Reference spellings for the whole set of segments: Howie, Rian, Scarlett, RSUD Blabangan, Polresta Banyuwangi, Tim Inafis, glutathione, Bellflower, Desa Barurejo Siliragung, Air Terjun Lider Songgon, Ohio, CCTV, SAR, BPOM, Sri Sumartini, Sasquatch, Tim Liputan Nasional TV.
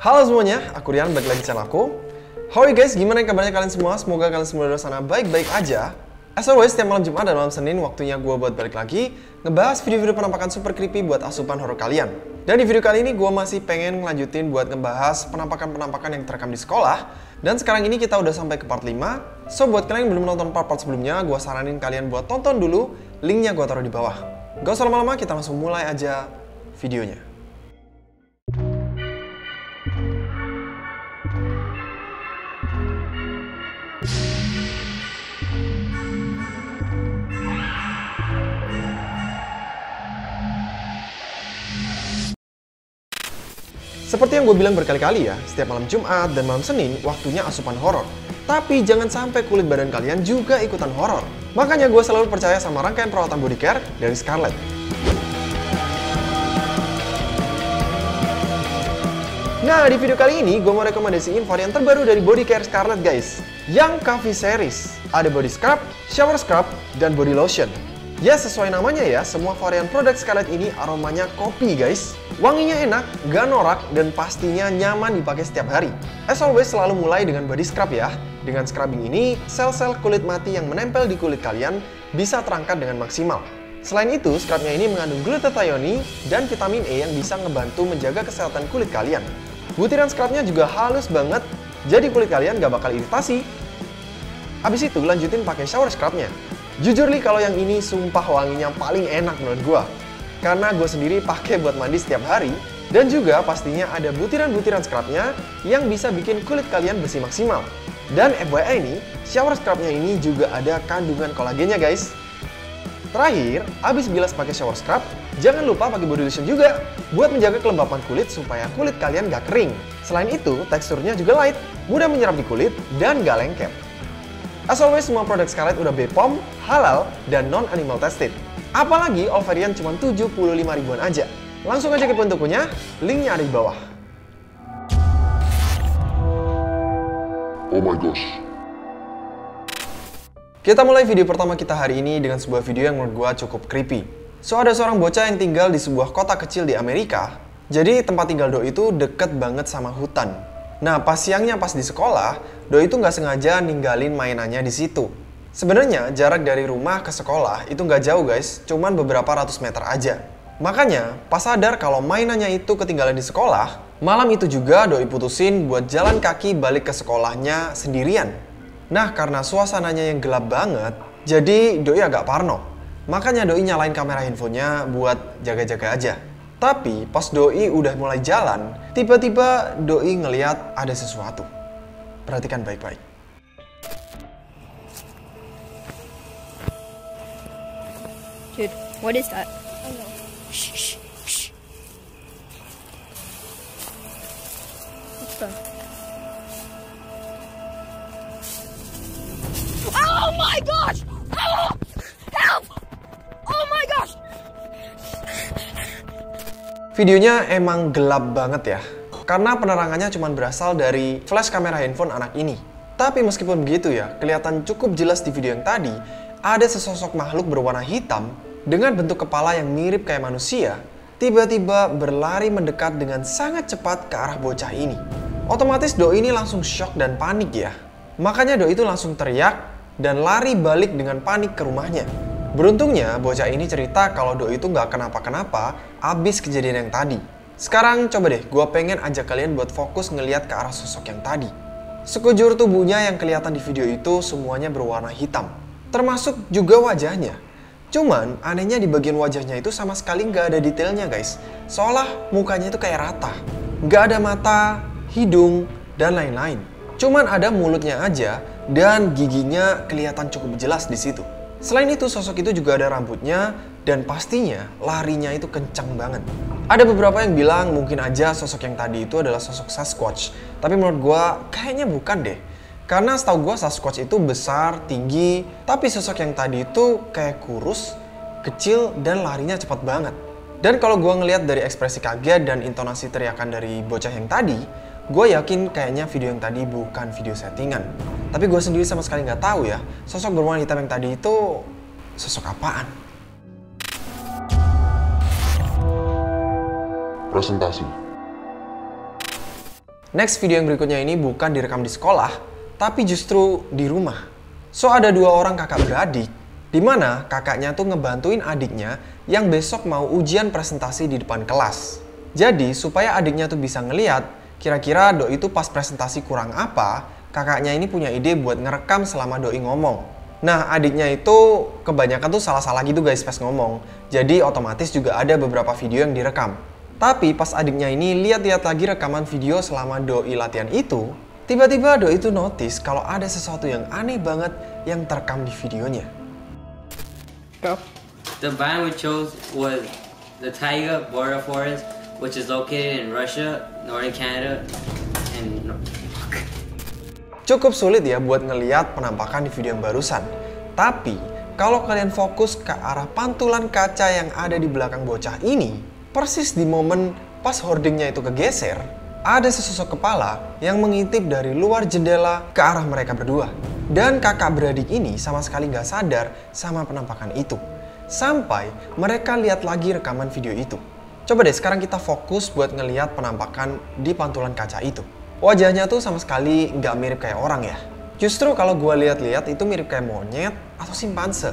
Halo semuanya, aku Rian, balik lagi channel aku. Howie guys, gimana kabarnya kalian semua? Semoga kalian semua di sana baik-baik aja. As always, setiap malam Jumat dan malam Senin waktunya gue buat balik lagi ngebahas video-video penampakan super creepy buat asupan horor kalian. Dan di video kali ini gue masih pengen ngelanjutin buat ngebahas penampakan-penampakan yang terekam di sekolah. Dan sekarang ini kita udah sampai ke part 5. So buat kalian yang belum nonton part-part sebelumnya, gue saranin kalian buat tonton dulu. Linknya gue taruh di bawah. Gak usah lama-lama, kita langsung mulai aja videonya. Seperti yang gue bilang berkali-kali ya, setiap malam Jumat dan malam Senin waktunya asupan horor. Tapi jangan sampai kulit badan kalian juga ikutan horor. Makanya gue selalu percaya sama rangkaian perawatan body care dari Scarlett. Nah, di video kali ini gue mau rekomendasiin varian terbaru dari body care Scarlett guys, yang coffee series. Ada body scrub, shower scrub, dan body lotion. Ya, sesuai namanya ya, semua varian produk Scarlett ini aromanya kopi guys. Wanginya enak, gak norak, dan pastinya nyaman dipakai setiap hari. As always, selalu mulai dengan body scrub ya. Dengan scrubbing ini, sel-sel kulit mati yang menempel di kulit kalian bisa terangkat dengan maksimal. Selain itu, scrubnya ini mengandung glutathione dan vitamin E yang bisa ngebantu menjaga kesehatan kulit kalian. Butiran scrubnya juga halus banget, jadi kulit kalian gak bakal iritasi. Abis itu, lanjutin pakai shower scrubnya. Jujur nih, kalau yang ini sumpah wanginya paling enak menurut gue. Karena gue sendiri pakai buat mandi setiap hari. Dan juga pastinya ada butiran-butiran scrubnya yang bisa bikin kulit kalian bersih maksimal. Dan FYI ini, shower scrubnya ini juga ada kandungan kolagennya guys. Terakhir, abis bilas pakai shower scrub, jangan lupa pakai body lotion juga. Buat menjaga kelembapan kulit supaya kulit kalian gak kering. Selain itu, teksturnya juga light, mudah menyerap di kulit, dan gak lengket. As always, semua produk Scarlett udah BPOM, halal, dan non-animal tested. Apalagi all varian cuma 75 ribuan aja. Langsung aja ke pin tokonya, linknya ada di bawah. Oh my gosh. Kita mulai video pertama kita hari ini dengan sebuah video yang menurut gua cukup creepy. So, ada seorang bocah yang tinggal di sebuah kota kecil di Amerika. Jadi tempat tinggal Doi itu deket banget sama hutan. Nah, pas siangnya pas di sekolah, Doi itu nggak sengaja ninggalin mainannya di situ. Sebenarnya jarak dari rumah ke sekolah itu nggak jauh guys, cuman beberapa ratus meter aja. Makanya, pas sadar kalau mainannya itu ketinggalan di sekolah, malam itu juga Doi putusin buat jalan kaki balik ke sekolahnya sendirian. Nah, karena suasananya yang gelap banget, jadi Doi agak parno. Makanya Doi nyalain kamera handphonenya buat jaga-jaga aja. Tapi pas Doi udah mulai jalan, tiba-tiba Doi ngeliat ada sesuatu. Perhatikan baik-baik. Dude, what is that? I don't know. Shh, shh, shh. What's that? Oh my gosh! Oh! Help! Oh my gosh! Videonya emang gelap banget ya, karena penerangannya cuma berasal dari flash kamera handphone anak ini. Tapi meskipun begitu ya, kelihatan cukup jelas di video yang tadi, ada sesosok makhluk berwarna hitam dengan bentuk kepala yang mirip kayak manusia, tiba-tiba berlari mendekat dengan sangat cepat ke arah bocah ini. Otomatis Doi ini langsung shock dan panik ya. Makanya Doi itu langsung teriak dan lari balik dengan panik ke rumahnya. Beruntungnya, bocah ini cerita kalau Doi itu nggak kenapa-kenapa abis kejadian yang tadi. Sekarang coba deh, gue pengen ajak kalian buat fokus ngelihat ke arah sosok yang tadi. Sekujur tubuhnya yang kelihatan di video itu semuanya berwarna hitam. Termasuk juga wajahnya. Cuman, anehnya di bagian wajahnya itu sama sekali nggak ada detailnya guys. Seolah mukanya itu kayak rata. Nggak ada mata, hidung, dan lain-lain. Cuman ada mulutnya aja dan giginya kelihatan cukup jelas di situ. Selain itu, sosok itu juga ada rambutnya, dan pastinya larinya itu kencang banget. Ada beberapa yang bilang mungkin aja sosok yang tadi itu adalah sosok Sasquatch. Tapi menurut gue, kayaknya bukan deh. Karena setahu gue Sasquatch itu besar, tinggi, tapi sosok yang tadi itu kayak kurus, kecil, dan larinya cepat banget. Dan kalau gue ngelihat dari ekspresi kaget dan intonasi teriakan dari bocah yang tadi, gue yakin kayaknya video yang tadi bukan video settingan. Tapi gue sendiri sama sekali nggak tahu ya, sosok berwarna hitam yang tadi itu sosok apaan. Presentasi. Next video yang berikutnya ini bukan direkam di sekolah, tapi justru di rumah. So ada dua orang kakak beradik, dimana kakaknya tuh ngebantuin adiknya yang besok mau ujian presentasi di depan kelas. Jadi supaya adiknya tuh bisa ngeliat kira-kira doi itu pas presentasi kurang apa, kakaknya ini punya ide buat ngerekam selama doi ngomong. Nah adiknya itu kebanyakan tuh salah-salah gitu guys pas ngomong. Jadi otomatis juga ada beberapa video yang direkam. Tapi pas adiknya ini lihat-lihat lagi rekaman video selama doi latihan itu, tiba-tiba doi itu notice kalau ada sesuatu yang aneh banget yang terekam di videonya. The vine we chose was the taiga boreal forest, which is located in Russia, northern Canada, and cukup sulit ya buat ngelihat penampakan di video yang barusan. Tapi kalau kalian fokus ke arah pantulan kaca yang ada di belakang bocah ini, persis di momen pas hoardingnya itu kegeser, ada sesosok kepala yang mengintip dari luar jendela ke arah mereka berdua. Dan kakak beradik ini sama sekali nggak sadar sama penampakan itu. Sampai mereka lihat lagi rekaman video itu. Coba deh sekarang kita fokus buat ngelihat penampakan di pantulan kaca itu. Wajahnya tuh sama sekali nggak mirip kayak orang ya. Justru kalau gue lihat-lihat itu mirip kayak monyet atau simpanse.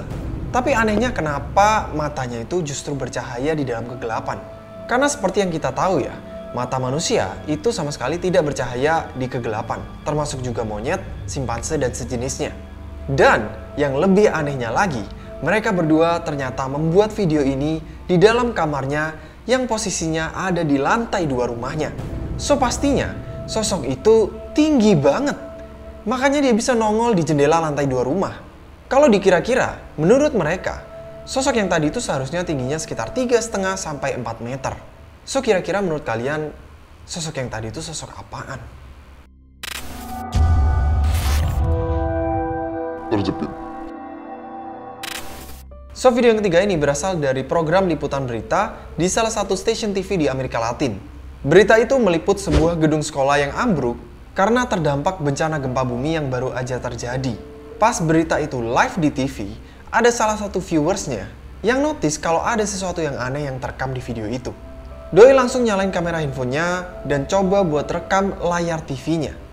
Tapi anehnya kenapa matanya itu justru bercahaya di dalam kegelapan. Karena seperti yang kita tahu ya, mata manusia itu sama sekali tidak bercahaya di kegelapan. Termasuk juga monyet, simpanse, dan sejenisnya. Dan yang lebih anehnya lagi, mereka berdua ternyata membuat video ini di dalam kamarnya yang posisinya ada di lantai dua rumahnya. So pastinya sosok itu tinggi banget. Makanya dia bisa nongol di jendela lantai dua rumah. Kalau dikira-kira, menurut mereka, sosok yang tadi itu seharusnya tingginya sekitar 3,5 sampai 4 meter. So, kira-kira menurut kalian, sosok yang tadi itu sosok apaan? Terjepit. So, video yang ketiga ini berasal dari program liputan berita di salah satu stasiun TV di Amerika Latin. Berita itu meliput sebuah gedung sekolah yang ambruk karena terdampak bencana gempa bumi yang baru aja terjadi. Pas berita itu live di TV, ada salah satu viewersnya yang notice kalau ada sesuatu yang aneh yang terekam di video itu. Doi langsung nyalain kamera handphonenya dan coba buat rekam layar TV-nya.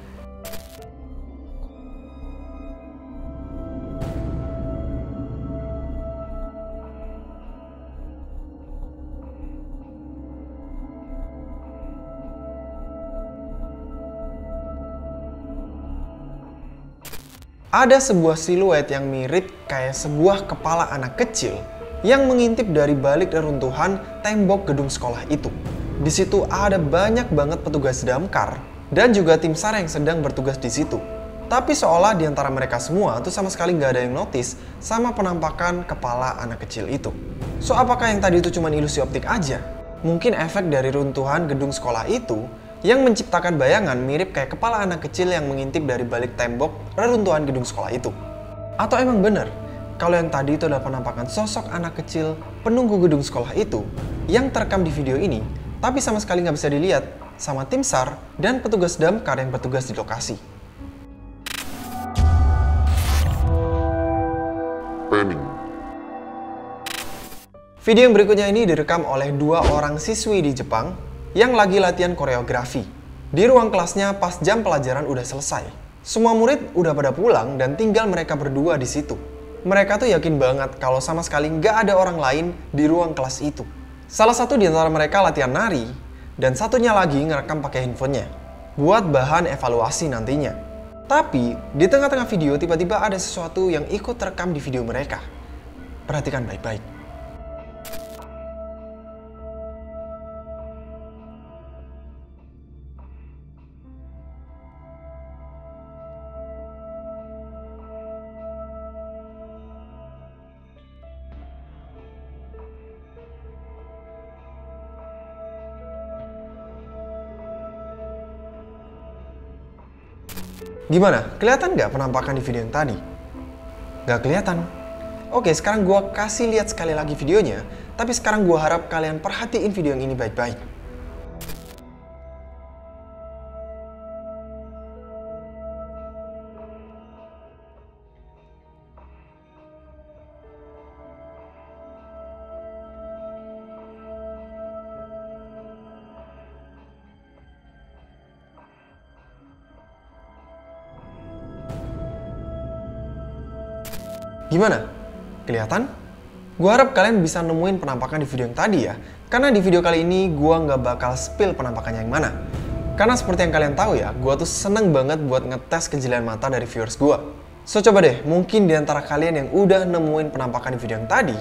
Ada sebuah siluet yang mirip kayak sebuah kepala anak kecil yang mengintip dari balik reruntuhan tembok gedung sekolah itu. Di situ ada banyak banget petugas damkar dan juga tim SAR yang sedang bertugas di situ. Tapi seolah di antara mereka semua tuh sama sekali nggak ada yang notice sama penampakan kepala anak kecil itu. So apakah yang tadi itu cuma ilusi optik aja? Mungkin efek dari runtuhan gedung sekolah itu yang menciptakan bayangan mirip kayak kepala anak kecil yang mengintip dari balik tembok reruntuhan gedung sekolah itu. Atau emang bener, kalau yang tadi itu adalah penampakan sosok anak kecil penunggu gedung sekolah itu yang terekam di video ini, tapi sama sekali nggak bisa dilihat sama tim SAR dan petugas damkar yang bertugas di lokasi. Video yang berikutnya ini direkam oleh dua orang siswi di Jepang yang lagi latihan koreografi. Di ruang kelasnya pas jam pelajaran udah selesai. Semua murid udah pada pulang dan tinggal mereka berdua di situ. Mereka tuh yakin banget kalau sama sekali nggak ada orang lain di ruang kelas itu. Salah satu di antara mereka latihan nari, dan satunya lagi ngerekam pakai handphonenya, buat bahan evaluasi nantinya. Tapi, di tengah-tengah video tiba-tiba ada sesuatu yang ikut terekam di video mereka. Perhatikan baik-baik. Gimana? Kelihatan nggak penampakan di video yang tadi? Nggak kelihatan. Oke, sekarang gue kasih lihat sekali lagi videonya, tapi sekarang gue harap kalian perhatiin video yang ini baik-baik. Gimana? Kelihatan? Gua harap kalian bisa nemuin penampakan di video yang tadi ya. Karena di video kali ini gua nggak bakal spill penampakannya yang mana. Karena seperti yang kalian tahu ya, gua tuh seneng banget buat ngetes kejelian mata dari viewers gua. So coba deh, mungkin di antara kalian yang udah nemuin penampakan di video yang tadi,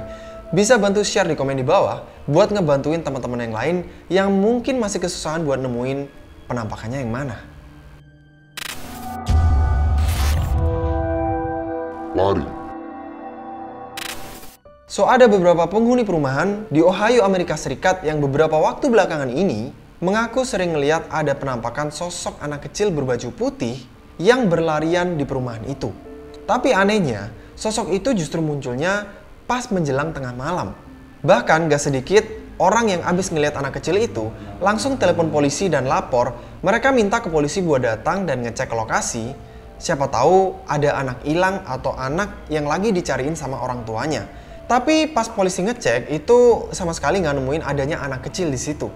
bisa bantu share di komen di bawah buat ngebantuin teman-teman yang lain yang mungkin masih kesusahan buat nemuin penampakannya yang mana. Lari. So ada beberapa penghuni perumahan di Ohio, Amerika Serikat yang beberapa waktu belakangan ini mengaku sering ngeliat ada penampakan sosok anak kecil berbaju putih yang berlarian di perumahan itu. Tapi anehnya, sosok itu justru munculnya pas menjelang tengah malam. Bahkan gak sedikit orang yang abis ngeliat anak kecil itu langsung telepon polisi dan lapor. Mereka minta ke polisi buat datang dan ngecek lokasi. Siapa tahu ada anak hilang atau anak yang lagi dicariin sama orang tuanya. Tapi pas polisi ngecek itu sama sekali nggak nemuin adanya anak kecil di situ.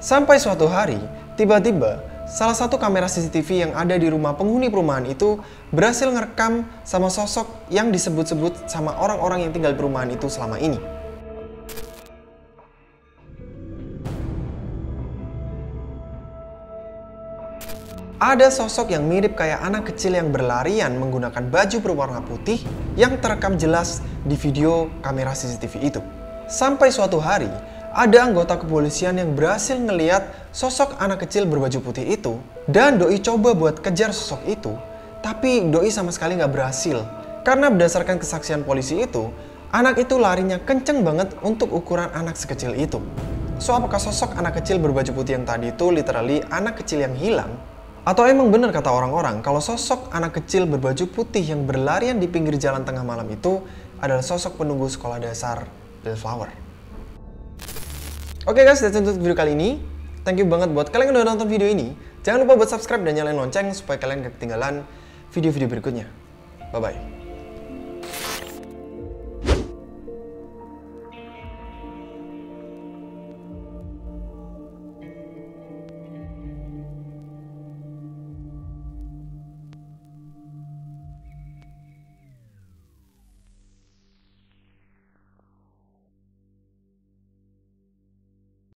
Sampai suatu hari, tiba-tiba salah satu kamera CCTV yang ada di rumah penghuni perumahan itu berhasil ngerekam sama sosok yang disebut-sebut sama orang-orang yang tinggal di perumahan itu selama ini. Ada sosok yang mirip kayak anak kecil yang berlarian menggunakan baju berwarna putih yang terekam jelas di video kamera CCTV itu. Sampai suatu hari, ada anggota kepolisian yang berhasil ngeliat sosok anak kecil berbaju putih itu, dan doi coba buat kejar sosok itu, tapi doi sama sekali nggak berhasil. Karena berdasarkan kesaksian polisi itu, anak itu larinya kenceng banget untuk ukuran anak sekecil itu. So, apakah sosok anak kecil berbaju putih yang tadi itu literally anak kecil yang hilang? Atau emang bener kata orang-orang kalau sosok anak kecil berbaju putih yang berlarian di pinggir jalan tengah malam itu adalah sosok penunggu sekolah dasar Bellflower? Oke guys, that's it untuk video kali ini. Thank you banget buat kalian yang udah nonton video ini. Jangan lupa buat subscribe dan nyalain lonceng supaya kalian gak ketinggalan video-video berikutnya. Bye-bye.